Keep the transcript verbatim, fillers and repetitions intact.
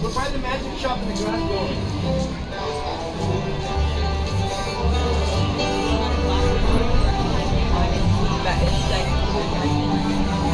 We're by the magic shop in the ground floor. That is like